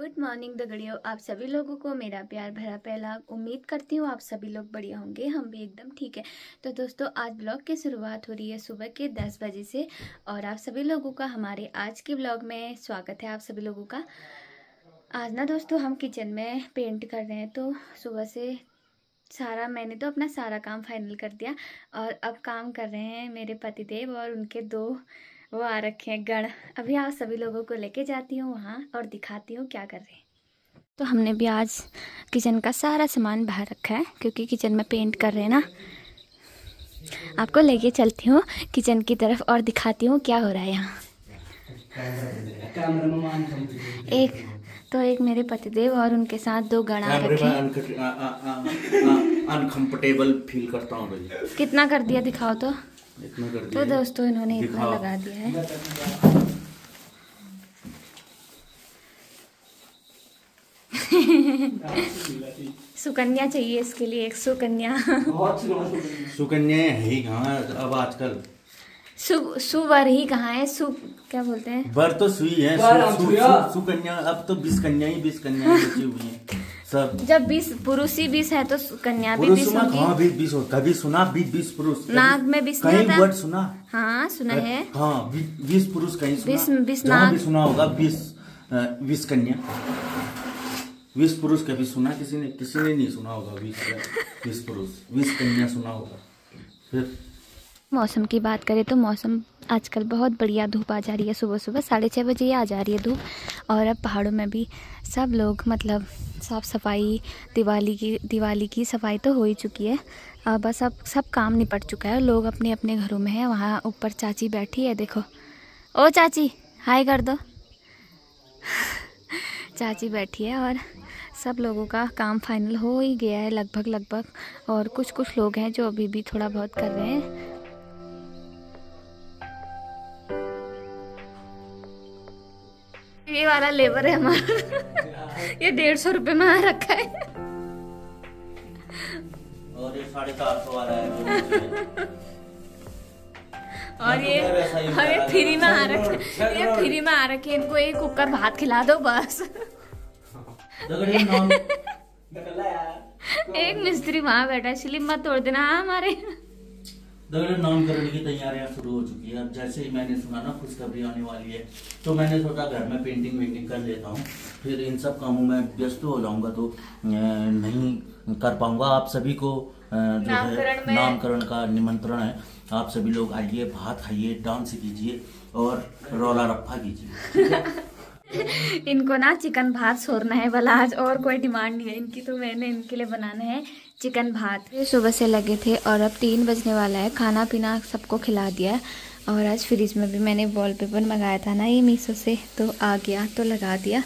Good morning दगड़ियों, आप सभी लोगों को मेरा प्यार भरा पहला। उम्मीद करती हूँ आप सभी लोग बढ़िया होंगे, हम भी एकदम ठीक है। तो दोस्तों, आज ब्लॉग की शुरुआत हो रही है सुबह के 10 बजे से और आप सभी लोगों का हमारे आज के ब्लॉग में स्वागत है। आप सभी लोगों का आज ना दोस्तों हम किचन में पेंट कर रहे हैं, तो सुबह से सारा मैंने तो अपना सारा काम फाइनल कर दिया और अब काम कर रहे हैं मेरे पतिदेव और उनके दो वो आ रखे हैं गण। अभी आप सभी लोगों को लेके जाती हूँ वहाँ और दिखाती हूँ क्या कर रहे हैं। तो हमने भी आज किचन का सारा सामान बाहर रखा है क्योंकि किचन में पेंट कर रहे हैं ना। आपको लेके चलती हूँ किचन की तरफ और दिखाती हूँ क्या हो रहा है यहाँ। तो एक मेरे पतिदेव और उनके साथ दो गण आ रखे हैं। अनकंफर्टेबल फील करता हूँ। कितना कर दिया दिखाओ तो इतना कर दिया। तो दोस्तों इन्होंने इतना लगा दिया है। सुकन्या चाहिए इसके लिए, एक सुकन्या। सुकन्या है ही कहाँ अब आजकल। सुवर ही कहाँ है, सु क्या बोलते हैं, वर तो सुई है, सुकन्या अब तो 20 कन्या ही 20 कन्या बची हुई है सब। जब 20 पुरुष ही 20 है तो कन्या भी 20 होगी। हाँ 20 हो, कभी सुना 20 पुरुष नाग में 20 कहीं वर्ड सुना। हाँ सुना है, हाँ 20 पुरुष कहीं सुना, 20 नाग सुना होगा, 20 कन्या 20 पुरुष कभी सुना किसी ने नहीं सुना होगा। 20 पुरुष 20 कन्या सुना होगा। फिर मौसम की बात करें तो मौसम आजकल बहुत बढ़िया, धूप आ जा रही है। सुबह सुबह 6:30 बजे ही आ जा रही है धूप और अब पहाड़ों में भी सब लोग मतलब साफ़ सफाई, दिवाली की सफाई तो हो ही चुकी है। अब बस अब सब काम निपट चुका है, लोग अपने अपने घरों में हैं। वहाँ ऊपर चाची बैठी है, देखो। ओ चाची हाय कर दो। चाची बैठी है और सब लोगों का काम फाइनल हो ही गया है लगभग और कुछ लोग हैं जो अभी भी थोड़ा बहुत कर रहे हैं। ये वाला लेबर है हमारा। ये 150 रुपए में रखा है और ये 450 वाला है और ये फ्री में आ रखे इनको। एक कुकर भात खिला दो बस। एक मिस्त्री वहाँ बैठा, इसलिए मत तोड़ देना हमारे। नाम करने की तैयारियां शुरू हो चुकी है। अब जैसे ही मैंने सुना ना खुशखबरी आने वाली है तो मैंने सोचा घर में पेंटिंग वेंटिंग कर लेता हूँ, फिर इन सब कामों में व्यस्त हो जाऊंगा तो नहीं कर पाऊंगा। आप सभी को जो है नामकरण का निमंत्रण है, आप सभी लोग आइए, भात खाइए, डांस कीजिए और रौला रप्पा कीजिए। इनको ना चिकन भात छोड़ना है भला, आज और कोई डिमांड नहीं है इनकी, तो मैंने इनके लिए बनाना है चिकन भात। ये सुबह से लगे थे और अब 3 बजने वाला है। खाना पीना सबको खिला दिया है और आज फ्रिज में भी मैंने वॉलपेपर मंगाया था ना ये मीशो से, तो आ गया तो लगा दिया।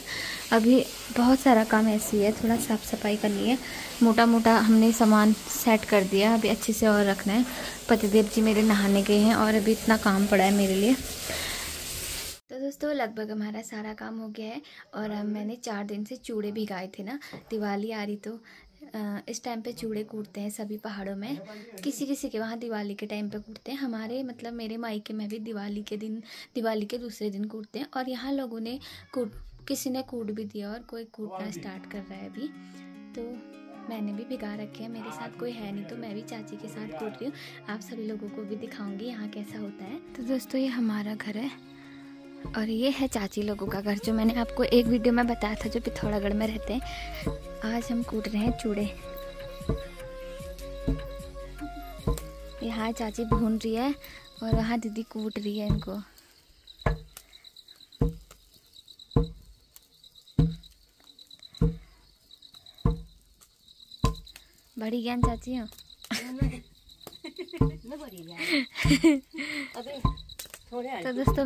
अभी बहुत सारा काम ऐसी है, थोड़ा साफ़ सफाई करनी है। मोटा मोटा हमने सामान सेट कर दिया, अभी अच्छे से और रखना है। पतिदेव जी मेरे नहाने गए हैं और अभी इतना काम पड़ा है मेरे लिए। तो दोस्तों लगभग हमारा सारा काम हो गया है और मैंने 4 दिन से चूड़े भिगाए थे ना, दिवाली आ रही तो इस टाइम पे चूड़े कूटते हैं सभी पहाड़ों में। किसी के वहाँ दिवाली के टाइम पे कूटते हैं, हमारे मतलब मेरे मायके में भी दिवाली के दिन, दिवाली के दूसरे दिन कूटते हैं और यहाँ लोगों ने किसी ने कूट भी दिया और कोई कूटना स्टार्ट कर रहा है अभी। तो मैंने भी भिगा रखे हैं, मेरे साथ कोई है नहीं तो मैं भी चाची के साथ कूट रही हूँ। आप सभी लोगों को भी दिखाऊँगी यहाँ कैसा होता है। तो दोस्तों ये हमारा घर है और ये है चाची लोगों का घर जो मैंने आपको एक वीडियो में बताया था, जो पिथौरागढ़ में रहते हैं। आज हम कूट रहे हैं चूड़े। यहाँ चाची भून रही है और वहाँ दीदी कूट रही है इनको। बड़ी ज्ञान चाची हो। तो दोस्तों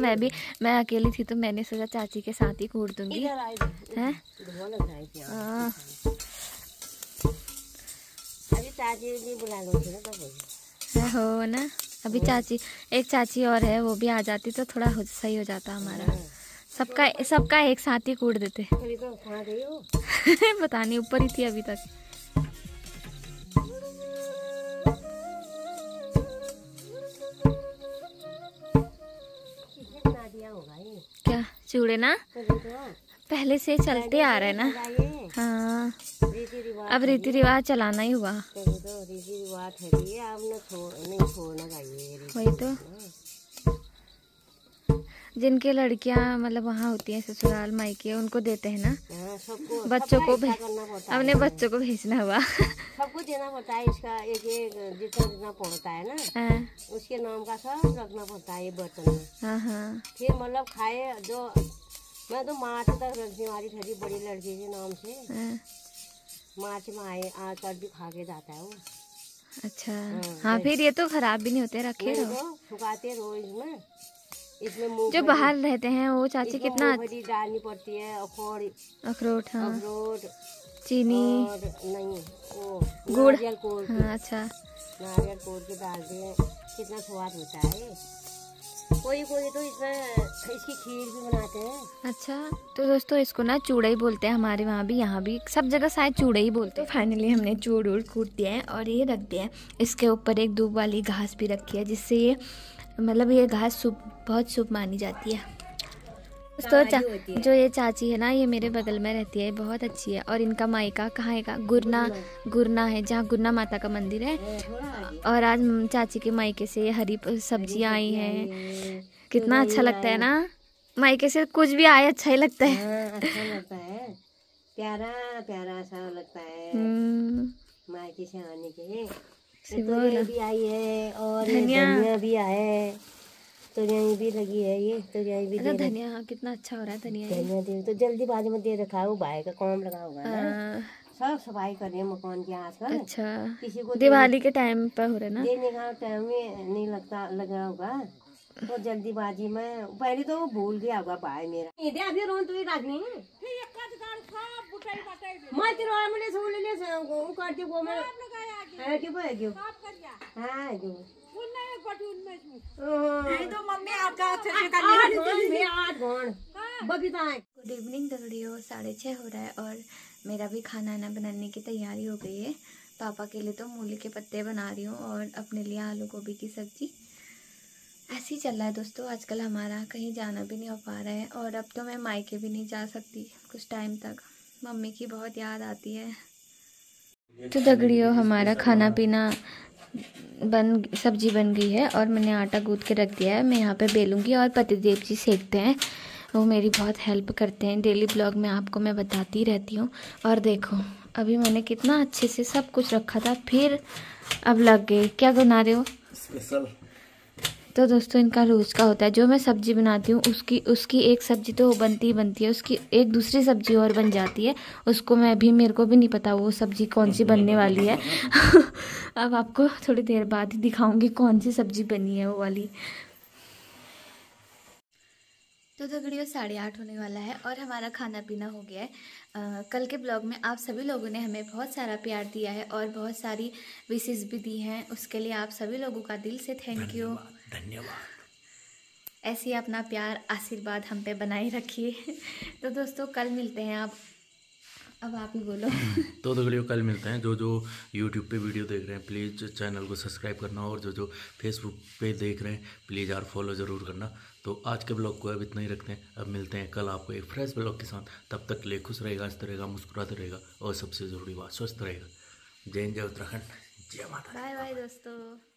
मैं अकेली थी तो मैंने सोचा चाची के साथ ही कूट दूंगी। हैं? अभी चाची भी बुला लो ना हो ना, अभी चाची एक चाची और है वो भी आ जाती तो थोड़ा सही हो जाता हमारा। सबका एक साथ ही कूट देते। पता नहीं ऊपर ही थी अभी तक। क्या चूड़े ना पहले से चलते आ रहे ना। हाँ, अब रीति रिवाज चलाना ही हुआ। तो रीति रिवाज है ये, आप नहीं छोड़ना चाहिए। वही तो, जिनके लड़कियां मतलब वहाँ होती हैं ससुराल मायके, उनको देते हैं ना सबको, बच्चों को अपने बच्चों को भेजना हुआ, सबको देना पड़ता है। इसका एक एक जितना जितना पड़ता है ना, उसके नाम का सब रखना पड़ता है बर्तन में। फिर मतलब खाए जो, मैं तो मार्च तक रखती हूँ हमारी ठहरी बड़ी लड़की के नाम से। मार्च में आए आज तक भी खा के जाता है वो। अच्छा हाँ, फिर ये तो खराब भी नहीं होते, रखे रहो, सुखाते रहो। इसमें इसमें जो बाहर रहते हैं वो चाची कितना डालनी पड़ती है, अखरोट, हाँ, अखरोट, चीनी नहीं, वो गुड़, अच्छा नारियल कोर के डालते हैं, कितना स्वाद होता है। कोई कोई तो इतना इसकी खीर भी बनाते हैं। अच्छा तो दोस्तों, इसको ना चूड़ा ही बोलते हैं, हमारे वहाँ भी, यहाँ भी, सब जगह शायद चूड़ा ही बोलते हैं। फाइनली हमने चूड़ उड़ कूट दिया है और ये रख दिया है। इसके ऊपर एक दूब वाली घास भी रखी है, जिससे ये मतलब ये घास शुभ, बहुत शुभ मानी जाती है। तो जो ये चाची है ना, ये मेरे बगल में रहती है, बहुत अच्छी है। और इनका मायका कहाँ है का? गुरना है, जहाँ गुरना माता का मंदिर है। और आज चाची के मायके से हरी सब्जियाँ आई हैं, कितना अच्छा लगता है ना, मायके से कुछ भी आए अच्छा ही लगता है। अच्छा लगता है, प्यारा प्यारा सा लगता है मायके से आने के। भी आई है और धनिया भी आए, तो यहीं भी लगी है ये, तो यहीं भी धनिया। हाँ, कितना अच्छा हो रहा है धनिया। तो जल्दी बाजी में दे रखा है, वो भाई का काम लगा हुआ है, सब सफाई कर रहे हैं मकान के आजकल। अच्छा, किसी को दिवाली के टाइम पर हो रहा है ना, देने का टाइम में नहीं लगता लगा होगा, तो जल्दीबाजी में पहले तो वो भूल गया होगा भाई मेरा। अभी रोन तो राजनी मैं तो मम्मी आपका गुड इवनिंग दगड़ियों। 6:30 हो रहा है और मेरा भी खाना आना बनाने की तैयारी हो गई है। पापा के लिए तो मूली के पत्ते बना रही हूँ और अपने लिए आलू गोभी की सब्जी। ऐसे ही चल रहा है दोस्तों आजकल, हमारा कहीं जाना भी नहीं हो पा रहा है। और अब तो मैं मायके भी नहीं जा सकती कुछ टाइम तक, मम्मी की बहुत याद आती है। तो दगड़ियों, हमारा खाना पीना बन, सब्जी बन गई है और मैंने आटा गूंथ के रख दिया है। मैं यहाँ पे बेलूँगी। और पतिदेव जी सेकते हैं, वो मेरी बहुत हेल्प करते हैं। डेली ब्लॉग में आपको मैं बताती रहती हूँ। और देखो अभी मैंने कितना अच्छे से सब कुछ रखा था, फिर अब लग गए। क्या बना रहे हो स्पेशल? तो दोस्तों, इनका रोज़ का होता है, जो मैं सब्जी बनाती हूँ उसकी एक सब्जी तो बनती ही बनती है, उसकी एक दूसरी सब्जी और बन जाती है। उसको मैं अभी, मेरे को भी नहीं पता वो सब्जी कौन सी बनने वाली है। अब आपको थोड़ी देर बाद ही दिखाऊंगी कौन सी सब्जी बनी है वो वाली। तो दगड़ियों, 8:30 होने वाला है और हमारा खाना पीना हो गया है। कल के ब्लॉग में आप सभी लोगों ने हमें बहुत सारा प्यार दिया है और बहुत सारी विशेष भी दी हैं, उसके लिए आप सभी लोगों का दिल से थैंक यू, धन्यवाद। ऐसे ही अपना प्यार आशीर्वाद हम पे बनाए रखिए। तो दोस्तों, कल मिलते हैं। आप अब आप ही बोलो। तो दगड़ियों, कल मिलते हैं। जो जो YouTube पे वीडियो देख रहे हैं प्लीज़ चैनल को सब्सक्राइब करना, और जो जो Facebook पे देख रहे हैं प्लीज़ यार फॉलो ज़रूर करना। तो आज के ब्लॉग को अब इतना ही रखते हैं। अब मिलते हैं कल आपको एक फ्रेश ब्लॉग के साथ। तब तक ले खुश रहेगा, हंसता रहेगा, मुस्कुराते रहेगा और सबसे ज़रूरी बात स्वस्थ रहेगा। जय हिंद, जय उत्तराखंड, जय माता। बाय बाय दोस्तों।